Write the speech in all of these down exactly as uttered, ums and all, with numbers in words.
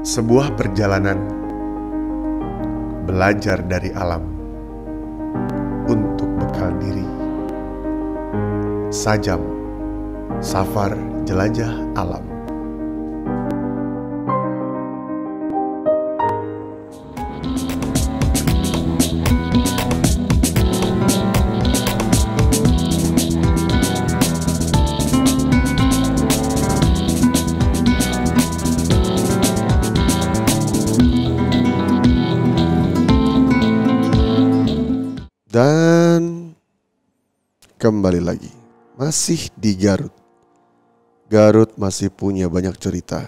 Sebuah perjalanan belajar dari alam untuk bekal diri. Sajam, safar jelajah alam. Dan kembali lagi, masih di Garut. Garut masih punya banyak cerita.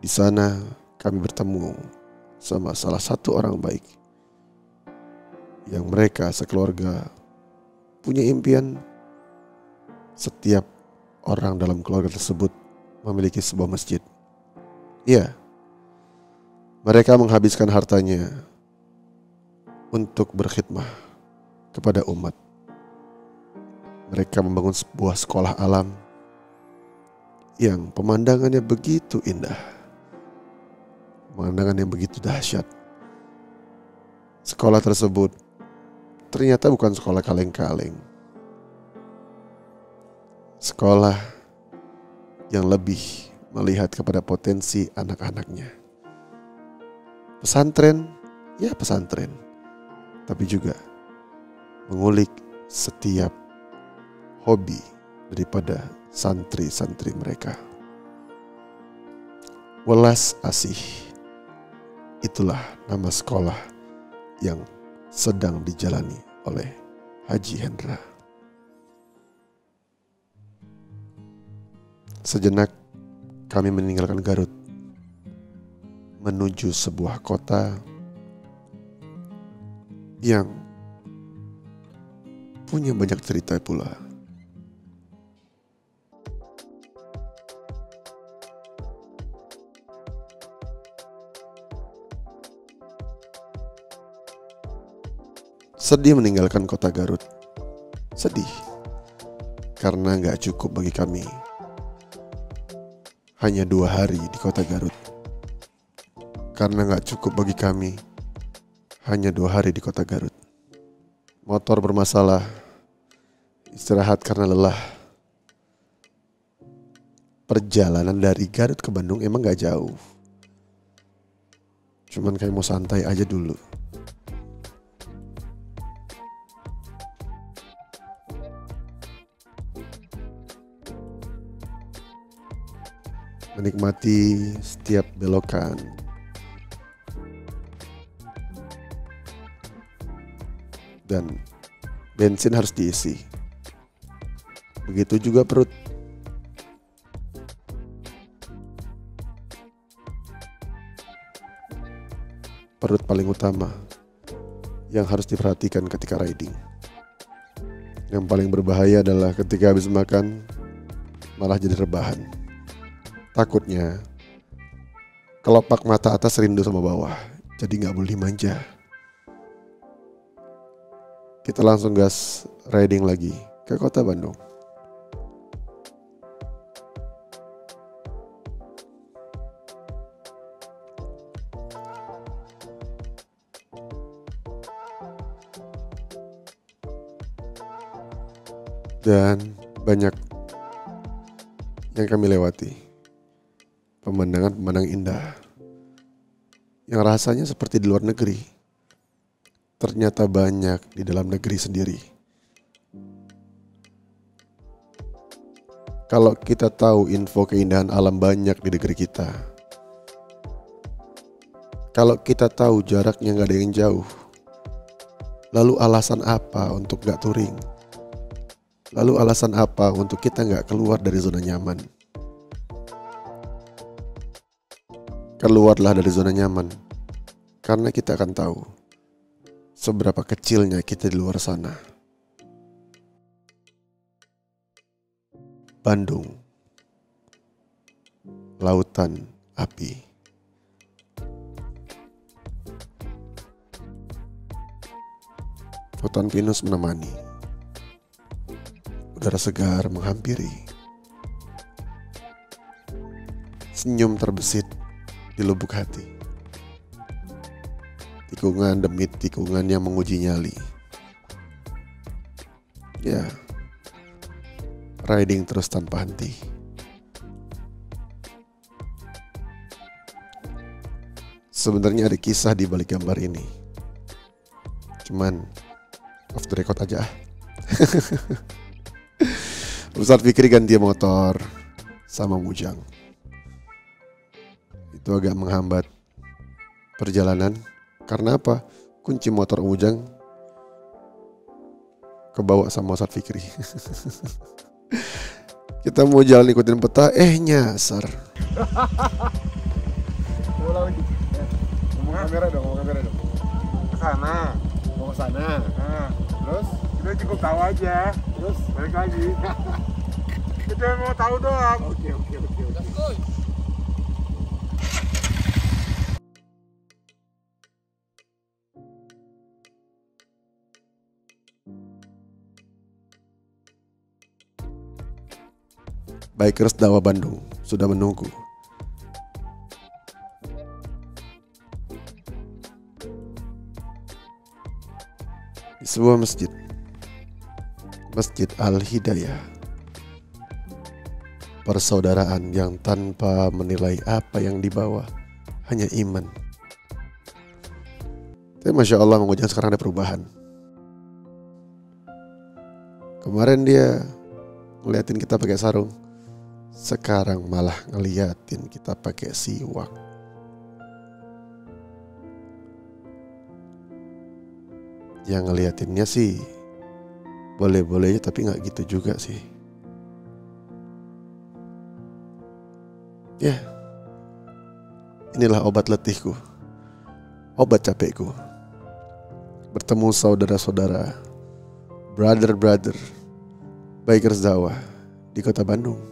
Di sana kami bertemu sama salah satu orang baik yang mereka sekeluarga punya impian. Setiap orang dalam keluarga tersebut memiliki sebuah masjid. Ya, mereka menghabiskan hartanya untuk berkhidmah kepada umat. Mereka membangun sebuah sekolah alam yang pemandangannya begitu indah, pemandangan yang begitu dahsyat. Sekolah tersebut ternyata bukan sekolah kaleng-kaleng, sekolah yang lebih melihat kepada potensi anak-anaknya. Pesantren, ya pesantren, tapi juga mengulik setiap hobi daripada santri-santri mereka. Welas Asih, itulah nama sekolah yang sedang dijalani oleh Haji Hendra. Sejenak kami meninggalkan Garut menuju sebuah kota yang punya banyak cerita pula. Sedih meninggalkan kota Garut. Sedih karena gak cukup bagi kami hanya dua hari di kota Garut. Karena gak cukup bagi kami hanya dua hari di kota Garut. Motor bermasalah, istirahat karena lelah. Perjalanan dari Garut ke Bandung emang gak jauh, cuman kayak mau santai aja dulu. Menikmati setiap belokan, dan bensin harus diisi. Begitu juga perut. Perut paling utama yang harus diperhatikan ketika riding. Yang paling berbahaya adalah ketika habis makan malah jadi rebahan. Takutnya kelopak mata atas rindu sama bawah, jadi nggak boleh dimanja. Kita langsung gas riding lagi ke kota Bandung. Dan banyak yang kami lewati. Pemandangan-pemandangan indah yang rasanya seperti di luar negeri, ternyata banyak di dalam negeri sendiri. Kalau kita tahu info keindahan alam banyak di negeri kita, kalau kita tahu jaraknya nggak ada yang jauh, lalu alasan apa untuk nggak touring? Lalu alasan apa untuk kita nggak keluar dari zona nyaman? Keluarlah dari zona nyaman, karena kita akan tahu seberapa kecilnya kita di luar sana. Bandung, lautan api. Hutan pinus menemani. Udara segar menghampiri. Senyum terbesit di lubuk hati. Tikungan demi tikungan yang menguji nyali. Ya, riding terus tanpa henti. Sebenarnya ada kisah di balik gambar ini, cuman off the record aja. Ustadz Fikri ganti motor sama Bujang. Itu agak menghambat perjalanan. Karena apa? Kunci motor Bujang kebawa sama Ustadz Fikri. Kita mau jalan ikutin peta, eh nyasar. Ngomong kamera dong, ngomong kamera dong. Kesana, mau kesana. Nah, terus kita cukup tahu aja, terus balik lagi. Kita mau tahu doang. Oke oke oke. Bikers Dakwah Bandung sudah menunggu. Di sebuah masjid, Masjid Al-Hidayah, persaudaraan yang tanpa menilai apa yang dibawa, hanya iman. Tapi Masya Allah, mengujian sekarang ada perubahan. Kemarin dia ngeliatin kita pakai sarung, sekarang malah ngeliatin kita pakai siwak. Yang ngeliatinnya sih boleh-boleh aja, tapi nggak gitu juga sih. Ya, yeah. Inilah obat letihku, obat capekku. Bertemu saudara-saudara, brother-brother, Bikers Dakwah di kota Bandung.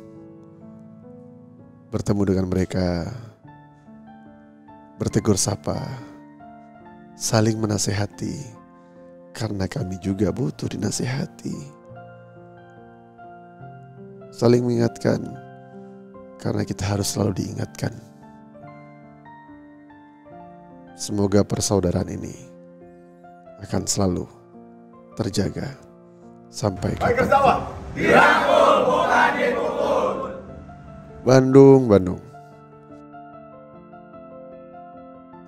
Bertemu dengan mereka, bertegur sapa, saling menasehati. Karena kami juga butuh dinasihati. Saling mengingatkan, karena kita harus selalu diingatkan. Semoga persaudaraan ini akan selalu terjaga sampai kapan. Bandung, Bandung.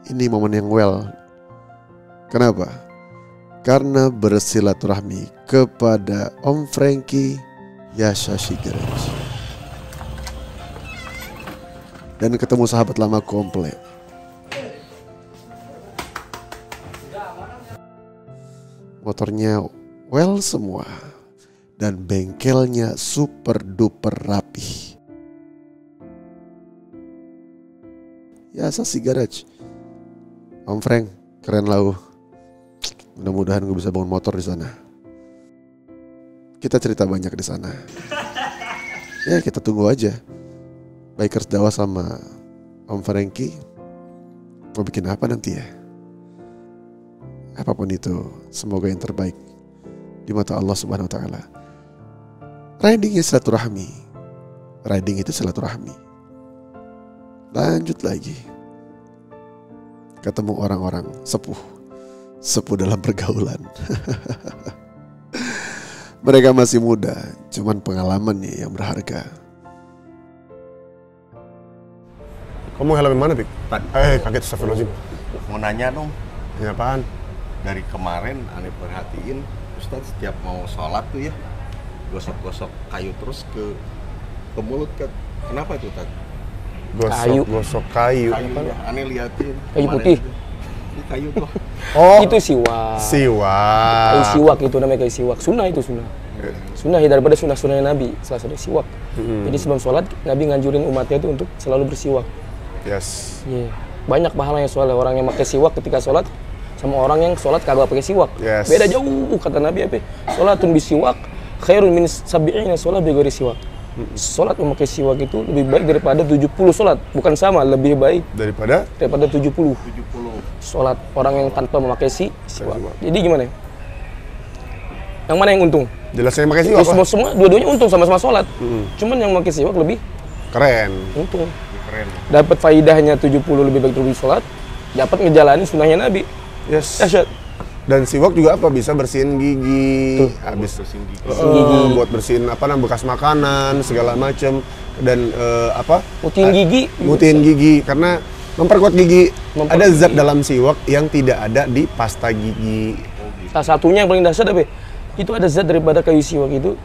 Ini momen yang well. Kenapa? Karena bersilaturahmi kepada Om Franky Yashashi Gereji. Dan ketemu sahabat lama komplek. Motornya well semua. Dan bengkelnya super duper rapi. Yashashi Gereji. Om Frank, keren lau. Mudah-mudahan gue bisa bangun motor di sana. Kita cerita banyak di sana. Ya, kita tunggu aja. Bikers Dakwah sama Om Franky mau bikin apa nanti ya? Apapun itu, semoga yang terbaik di mata Allah Subhanahu Wa Taala. Riding itu silaturahmi. Riding itu silaturahmi. Lanjut lagi. Ketemu orang-orang sepuh. Sepuh dalam pergaulan. Mereka masih muda, cuman pengalamannya yang berharga. Kamu helm mana, Pik? Eh, kaget, astagfirullahaladzim. Mau nanya dong. Ya, apaan? Dari kemarin, aneh perhatiin, Ustadz setiap mau sholat tuh ya, gosok-gosok kayu terus ke ke mulut. Ke, kenapa itu, Tad? Gosok-gosok kayu. Kayu, kayu ya, aneh liatin. Kayu putih. Itu. Ini kayu tuh. Oh, itu siwak. Siwak. Kayu siwak itu namanya, kayu siwak. Sunnah itu sunnah. Sunnah ya, daripada sunnah-sunnah Nabi, salah satu siwak. Hmm. Jadi sebelum sholat Nabi nganjurin umatnya itu untuk selalu bersiwak. Yes. Yeah. Banyak pahalanya soalnya orang yang pakai siwak ketika sholat sama orang yang sholat kagak pakai siwak. Yes. Beda jauh kata Nabi apa? Sholatun bisiwak khairun min sab'ina sholat bi ghairi siwak. Sholat memakai siwak itu lebih baik daripada tujuh puluh sholat. Bukan sama, lebih baik daripada daripada tujuh puluh. tujuh puluh sholat orang yang tanpa memakai si siwak. Jadi gimana? Yang mana yang untung? Jelas yang pakai siwak. Semua, semua dua-duanya untung, sama-sama sholat. Hmm. Cuman yang memakai siwak lebih keren. Untung. dapat faidahnya tujuh puluh lebih baik tujuh puluh sholat, dapat ngejalanin sunnahnya Nabi. Yes. Asyad. Dan siwak juga apa, bisa bersihin gigi, tuh. habis bersihin gigi. Uh, gigi, buat bersihin apa namanya bekas makanan segala macem, dan uh, apa? Putihin gigi, putihin gigi karena memperkuat gigi. Memperkuat ada zat gigi. Dalam siwak yang tidak ada di pasta gigi. Salah satunya yang paling dasar tapi itu ada zat daripada kayu siwak itu.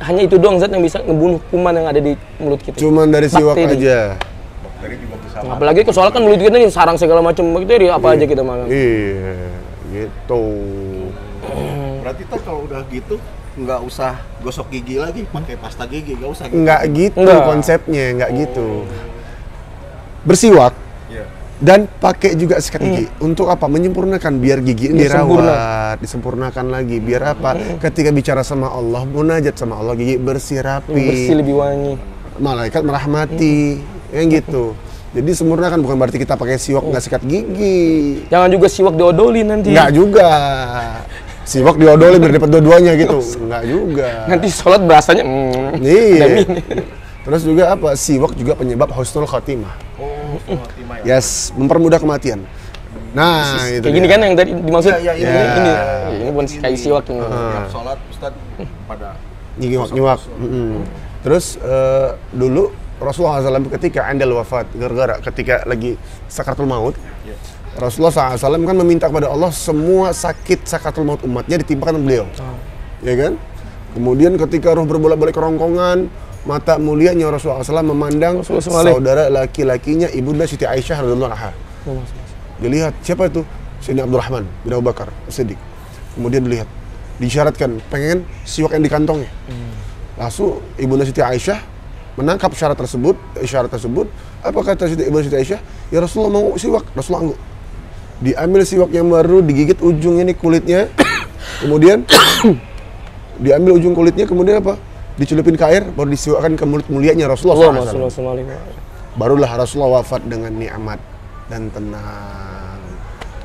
Hanya itu doang zat yang bisa ngebunuh kuman yang ada di mulut kita. Cuman dari siwak bakteri. aja. Bakteri juga bisa. Apalagi soalnya kan mulut kita ini sarang segala macam bakteri apa iya. aja kita makan. Iya, gitu. Berarti tuh kalau udah gitu nggak usah gosok gigi lagi, pakai pasta gigi nggak usah. Gitu. Nggak gitu nggak. konsepnya, nggak oh. gitu. Bersiwak yeah. dan pakai juga sikat gigi. Hmm. Untuk apa? Menyempurnakan biar gigi ini dirawat, disempurnakan lagi. Biar apa? Hmm. Ketika bicara sama Allah, munajat sama Allah, gigi bersih rapi. Bersih lebih wangi. Malaikat merahmati, hmm. yang gitu. Jadi sempurnakan, bukan berarti kita pakai siwak nggak sikat gigi. Jangan juga siwak diodolin nanti. Nggak juga. Siwak diodolin biar dapat dua-duanya gitu. Nggak juga. Nanti sholat bahasanya mm, iya. Terus juga apa? Siwak juga penyebab husnul khotimah. Oh, husnul khotimah ya. Yes, mempermudah kematian. Nah, Sis, itu kayak dia. gini kan yang tadi dimaksud. Ya, ya, ini, ya. ini, ini, ini bukan kayak siwak ini. Uh. Sholat Ustaz pada nyiwak-nyiwak. Mm-hmm. Terus uh, dulu Rasulullah shallallahu alaihi wasallam ketika andal wafat, gara-gara ketika lagi sakaratul maut, yes. Rasulullah shallallahu alaihi wasallam kan meminta kepada Allah semua sakit sakaratul maut umatnya ditimpakan beliau, oh. ya kan? Kemudian ketika roh berbolak-balik kerongkongan, mata mulianya Rasulullah shallallahu alaihi wasallam memandang Rasulullah saudara laki-lakinya ibunda Siti Aisyah radhiallahu anha. Dilihat siapa itu? Sayyidina Abdul Rahman bin Abu Bakar, as-Siddiq. Kemudian dilihat, disyaratkan pengen siwak yang di kantongnya. Langsung ibunda Siti Aisyah menangkap syarat tersebut, syarat tersebut, apa kata Siti Aisyah? Ya Rasulullah mau siwak, Rasulullah angguk. Diambil siwak yang baru, digigit ujungnya nih kulitnya, kemudian diambil ujung kulitnya, kemudian apa? Dicelupin ke air, baru disiwakkan ke mulut mulianya Rasulullah. Allah, Rasulullah shallallahu alaihi wasallam. Barulah Rasulullah wafat dengan nikmat dan tenang.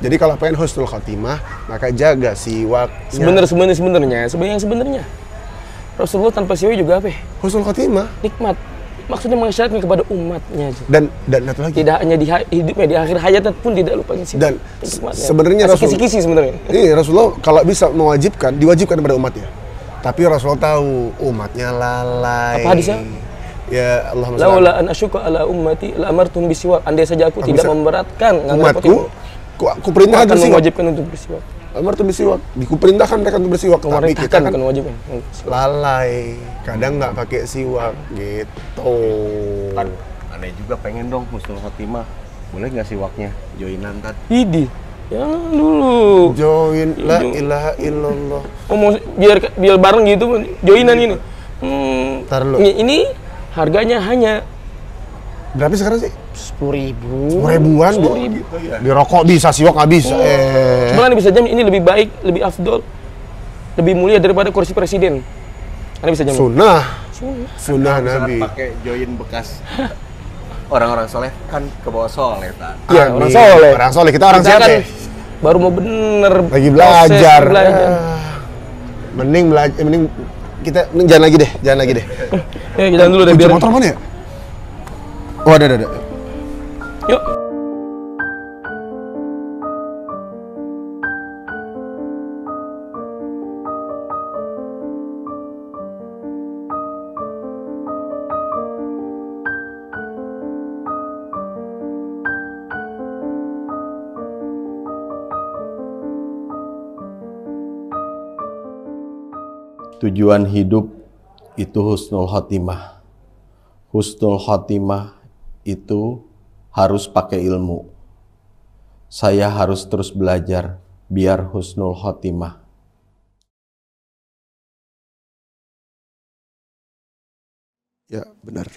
Jadi kalau pengen husnul khotimah, maka jaga siwaknya. Sebenernya, sebenernya, sebenernya, sebenarnya, sebenarnya. Rasulullah tanpa siwak juga apa? Husnul khotimah. Nikmat. Maksudnya mengisyaratkan kepada umatnya. Dan dan satu lagi. Tidak hanya di hidupnya, di akhir hayatnya pun tidak lupa siwak. Dan sebenarnya Rasulullah kisi-kisi sebenarnya. Iya, Rasulullah kalau bisa mewajibkan, diwajibkan kepada umatnya. Tapi Rasulullah tahu umatnya lalai. Apa hadisnya? Ya Allahumma shalli. Laula an asyqa ala ummati la amartum bisiwak. Andai saja aku tidak memberatkan umatku, ku, ku perintahkan untuk mewajibkan untuk bersiwak. Amartum bisiwak, diperintahkan mereka untuk bersiwak, tapi kita kan wajibnya lalai, kadang nggak pakai siwak gitu. Kan aneh juga, pengen dong husnul khotimah, boleh nggak siwaknya joinan tadi? Idi, ya dulu. Join la ilaha illallah. Oh, mau biar biar bareng gitu, joinan ini. Hmm, ntar lu. Ini harganya hanya berapa sekarang sih? sepuluh ribu. sepuluh ribuan? sepuluh ribu. Di rokok bisa, siwak nggak bisa. Oh. Eh. Cuma Anda bisa jamin ini lebih baik, lebih afdol, lebih mulia daripada kursi presiden. Anda bisa jamin. Sunnah. Sunnah, Sunnah Nabi. Pakai join bekas orang-orang soleh kan ke bawah soleh, kan? Iya, orang soleh. Orang soleh, kita orang kita siapa? Kan baru mau bener. Lagi belajar. Proses, belajar. Ah. Mending belajar, mending kita mending jangan lagi deh, jangan lagi deh. Ya, jangan dulu deh. Biar motor mana ya? Oh, ada, ada, ada. Yuk. Tujuan hidup itu husnul khotimah. Husnul khotimah itu harus pakai ilmu. Saya harus terus belajar biar husnul khotimah. Ya, benar.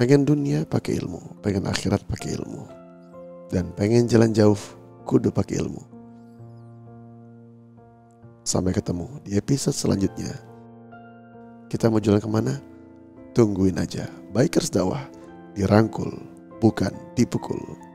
Pengen dunia pakai ilmu, pengen akhirat pakai ilmu. Dan pengen jalan jauh kudu pakai ilmu. Sampai ketemu di episode selanjutnya. Kita mau jalan kemana? Tungguin aja Bikers Dakwah. Dirangkul, bukan dipukul.